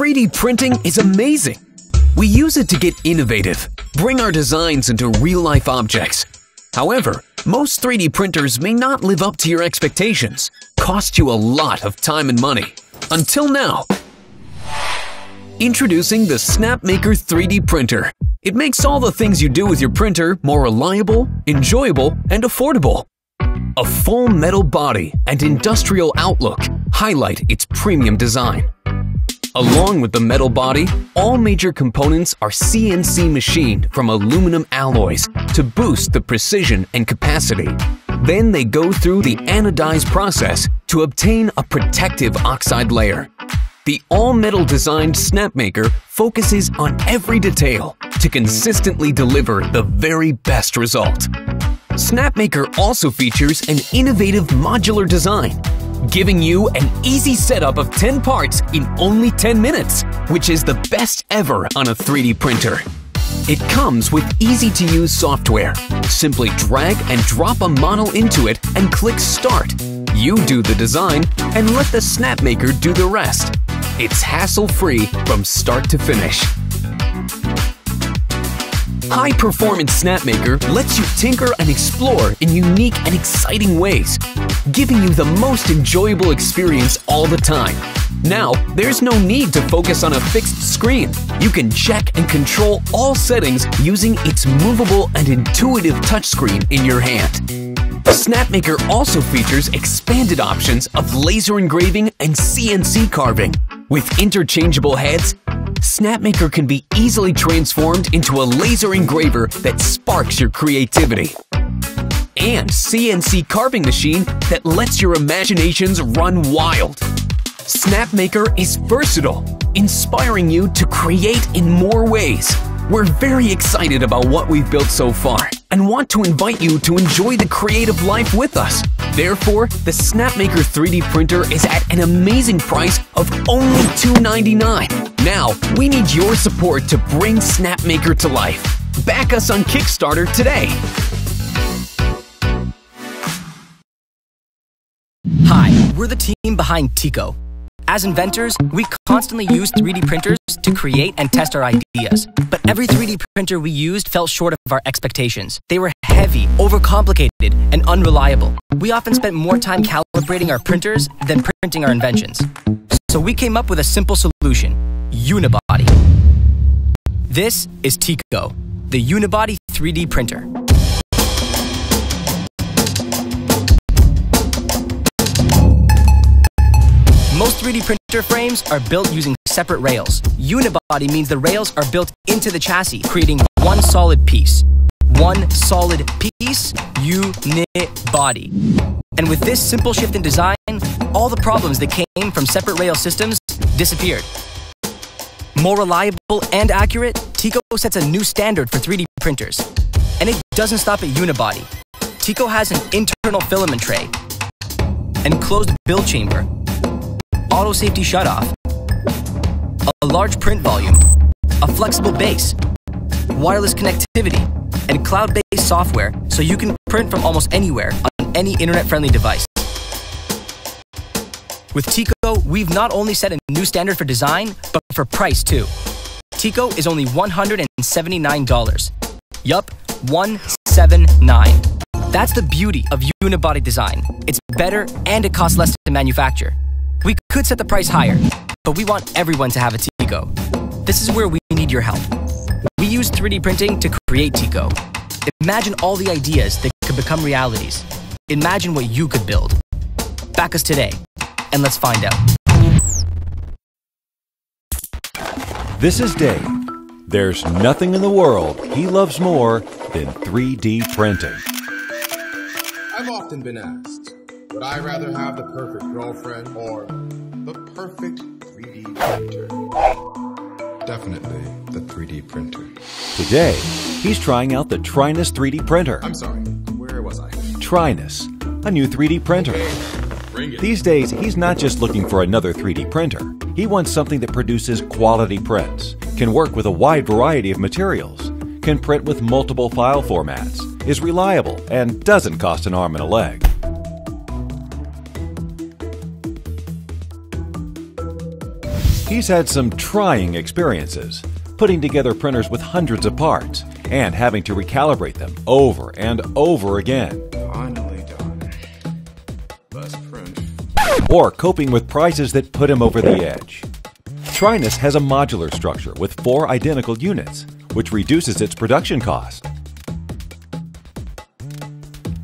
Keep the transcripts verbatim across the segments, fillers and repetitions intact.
three D printing is amazing. We use it to get innovative, bring our designs into real-life objects. However, most three D printers may not live up to your expectations, cost you a lot of time and money. Until now. Introducing the Snapmaker three D printer. It makes all the things you do with your printer more reliable, enjoyable, and affordable. A full metal body and industrial outlook highlight its premium design. Along with the metal body, all major components are C N C machined from aluminum alloys to boost the precision and capacity. Then they go through the anodized process to obtain a protective oxide layer. The all-metal designed Snapmaker focuses on every detail to consistently deliver the very best result. Snapmaker also features an innovative modular design, giving you an easy setup of ten parts in only ten minutes, which is the best ever on a three D printer. It comes with easy-to-use software. Simply drag and drop a model into it and click Start. You do the design and let the Snapmaker do the rest. It's hassle-free from start to finish. High-performance Snapmaker lets you tinker and explore in unique and exciting ways, giving you the most enjoyable experience all the time. Now, there's no need to focus on a fixed screen. You can check and control all settings using its movable and intuitive touchscreen in your hand. Snapmaker also features expanded options of laser engraving and C N C carving. With interchangeable heads, Snapmaker can be easily transformed into a laser engraver that sparks your creativity. And C N C carving machine that lets your imaginations run wild. Snapmaker is versatile, inspiring you to create in more ways. We're very excited about what we've built so far and want to invite you to enjoy the creative life with us. Therefore, the Snapmaker three D printer is at an amazing price of only two ninety-nine. Now, we need your support to bring Snapmaker to life. Back us on Kickstarter today. Hi, we're the team behind Tiko. As inventors, we constantly use three D printers to create and test our ideas. But every three D printer we used fell short of our expectations. They were heavy, overcomplicated, and unreliable. We often spent more time calibrating our printers than printing our inventions. So we came up with a simple solution. Unibody. This is Tiko, the Unibody three D printer. Most three D printer frames are built using separate rails. Unibody means the rails are built into the chassis, creating one solid piece. One solid piece, Unibody. And with this simple shift in design, all the problems that came from separate rail systems disappeared. More reliable and accurate, Tiko sets a new standard for three D printers. And it doesn't stop at Unibody. Tiko has an internal filament tray, enclosed build chamber, auto safety shutoff, a large print volume, a flexible base, wireless connectivity, and cloud-based software so you can print from almost anywhere on any internet-friendly device. With Tiko, we've not only set a new standard for design, but for price too. Tiko is only one hundred seventy-nine dollars. Yup, one hundred seventy-nine dollars. That's the beauty of Unibody design. It's better and it costs less to manufacture. We could set the price higher, but we want everyone to have a Tiko. This is where we need your help. We use three D printing to create Tiko. Imagine all the ideas that could become realities. Imagine what you could build. Back us today. And let's find out. This is Dave. There's nothing in the world he loves more than three D printing. I've often been asked, would I rather have the perfect girlfriend or the perfect three D printer? Definitely the three D printer. Today, he's trying out the Trinus three D printer. I'm sorry, where was I? Trinus, a new three D printer. Okay. These days, he's not just looking for another three D printer. He wants something that produces quality prints, can work with a wide variety of materials, can print with multiple file formats, is reliable, and doesn't cost an arm and a leg. He's had some trying experiences, putting together printers with hundreds of parts and having to recalibrate them over and over again. Finally done. Last print. Or coping with prices that put him over the edge. Trinus has a modular structure with four identical units, which reduces its production cost.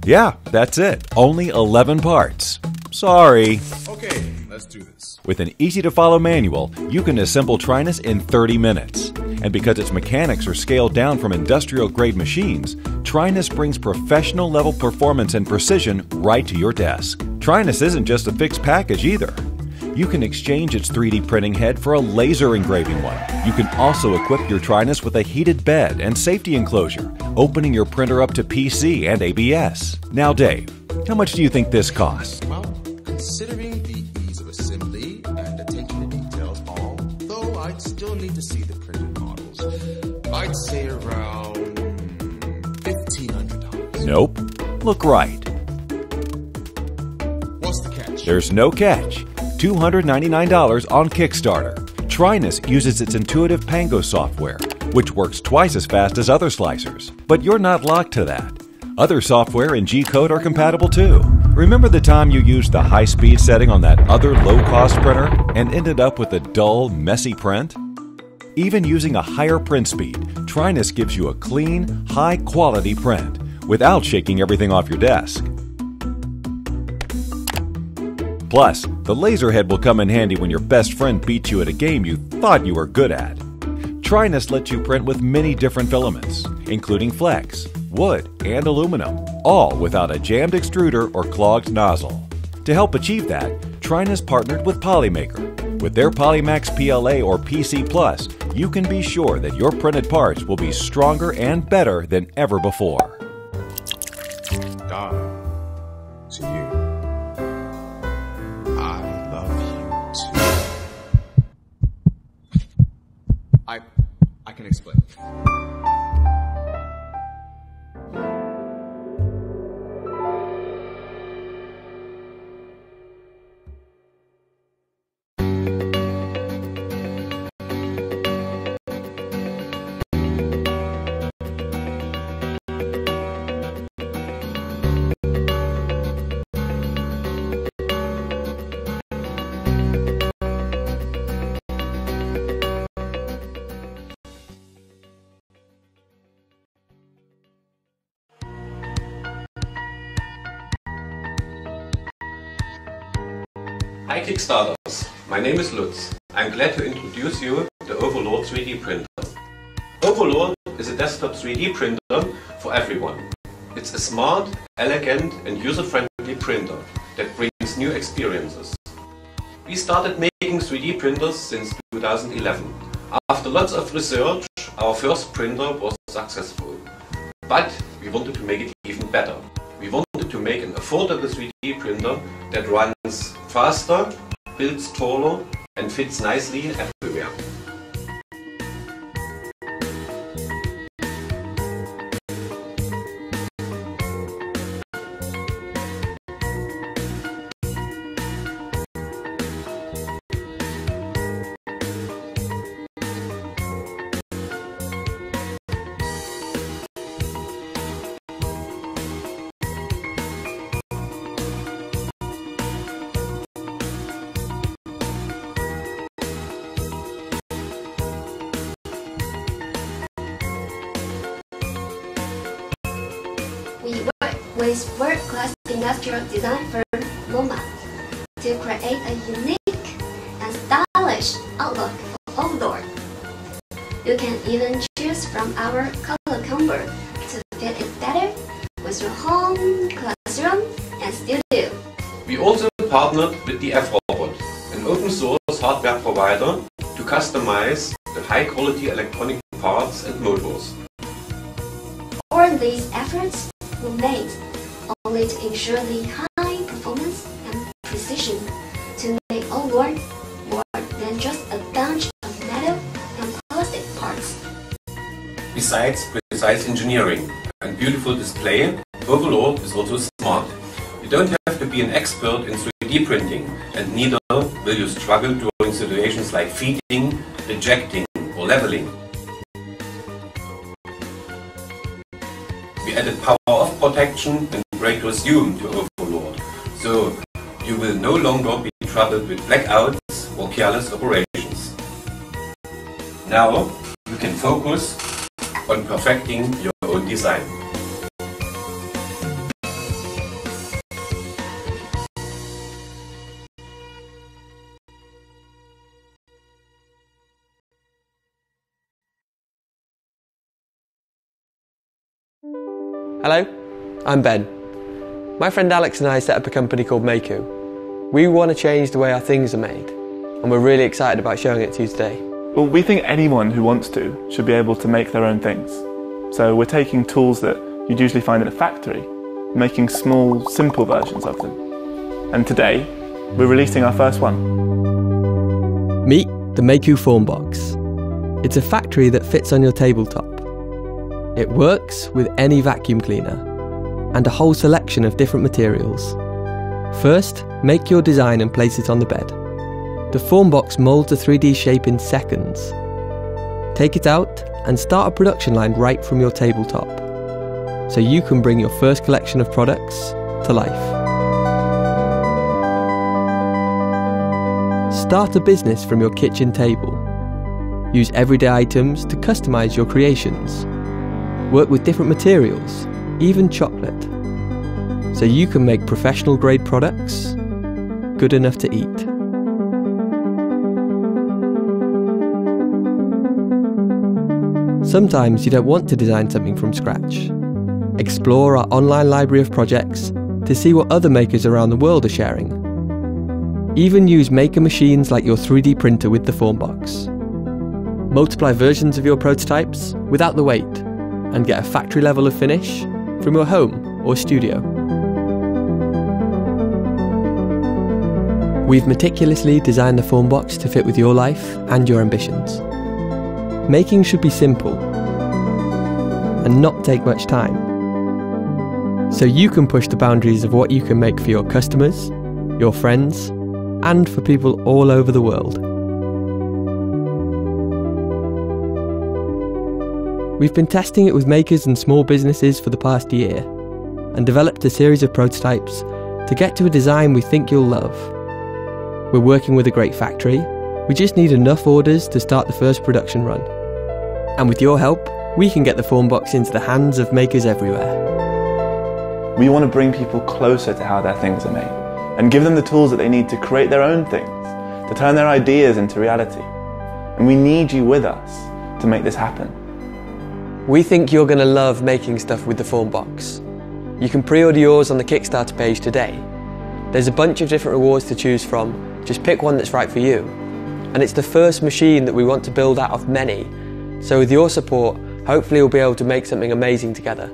Yeah, that's it. Only eleven parts. Sorry. Okay, let's do this. With an easy-to-follow manual, you can assemble Trinus in thirty minutes. And because its mechanics are scaled down from industrial-grade machines, Trinus brings professional-level performance and precision right to your desk. Trinus isn't just a fixed package either. You can exchange its three D printing head for a laser engraving one. You can also equip your Trinus with a heated bed and safety enclosure, opening your printer up to P C and A B S. Now, Dave, how much do you think this costs? Well, considering the ease of assembly and attention to details, although I'd still need to see the printed models, I'd say around fifteen hundred dollars. Nope. Look right. What's the catch? There's no catch. two hundred ninety-nine dollars on Kickstarter. Trinus uses its intuitive Pango software, which works twice as fast as other slicers. But you're not locked to that. Other software and G-code are compatible too. Remember the time you used the high-speed setting on that other low-cost printer and ended up with a dull, messy print? Even using a higher print speed, Trinus gives you a clean, high-quality print without shaking everything off your desk. Plus, the laser head will come in handy when your best friend beats you at a game you thought you were good at. Trinus lets you print with many different filaments, including flex, wood, and aluminum, all without a jammed extruder or clogged nozzle. To help achieve that, Trinus partnered with Polymaker. With their Polymax P L A or P C Plus, you can be sure that your printed parts will be stronger and better than ever before. Done. I can explain. Hi Kickstarters, my name is Lutz. I'm glad to introduce you the Overlord three D printer. Overlord is a desktop three D printer for everyone. It's a smart, elegant and user-friendly printer that brings new experiences. We started making three D printers since two thousand eleven. After lots of research, our first printer was successful. But we wanted to make it even better. We wanted to make an affordable three D printer that runs faster, builds taller, and fits nicely everywhere. With world-class industrial design firm MoMA to create a unique and stylish outlook for Overlord. You can even choose from our color combo to fit it better with your home, classroom, and studio. We also partnered with the F Robot, an open-source hardware provider, to customize the high-quality electronic parts and motors. All these efforts were made only to ensure the high performance and precision to make Overlord more than just a bunch of metal and plastic parts. Besides precise engineering and beautiful display, Overlord is also smart. You don't have to be an expert in three D printing, and neither will you struggle during situations like feeding, ejecting, or leveling. We added power of protection and break resume to Overlord, so you will no longer be troubled with blackouts or careless operations. Now you can focus on perfecting your own design. Hello, I'm Ben. My friend Alex and I set up a company called Mayku. We want to change the way our things are made, and we're really excited about showing it to you today. Well, we think anyone who wants to should be able to make their own things. So we're taking tools that you'd usually find in a factory, making small, simple versions of them. And today, we're releasing our first one. Meet the Mayku Form Box. It's a factory that fits on your tabletop. It works with any vacuum cleaner and a whole selection of different materials. First, make your design and place it on the bed. The form box molds a three D shape in seconds. Take it out and start a production line right from your tabletop, so you can bring your first collection of products to life. Start a business from your kitchen table. Use everyday items to customize your creations. Work with different materials, even chocolate, so you can make professional grade products good enough to eat. Sometimes you don't want to design something from scratch. Explore our online library of projects to see what other makers around the world are sharing. Even use maker machines like your three D printer with the form box. Multiply versions of your prototypes without the weight, and get a factory level of finish from your home or studio. We've meticulously designed the form box to fit with your life and your ambitions. Making should be simple and not take much time, so you can push the boundaries of what you can make for your customers, your friends, and for people all over the world. We've been testing it with makers and small businesses for the past year, and developed a series of prototypes to get to a design we think you'll love. We're working with a great factory, we just need enough orders to start the first production run. And with your help, we can get the form box into the hands of makers everywhere. We want to bring people closer to how their things are made, and give them the tools that they need to create their own things, to turn their ideas into reality. And we need you with us to make this happen. We think you're going to love making stuff with the form box. You can pre-order yours on the Kickstarter page today. There's a bunch of different rewards to choose from, just pick one that's right for you. And it's the first machine that we want to build out of many, so with your support, hopefully we'll be able to make something amazing together.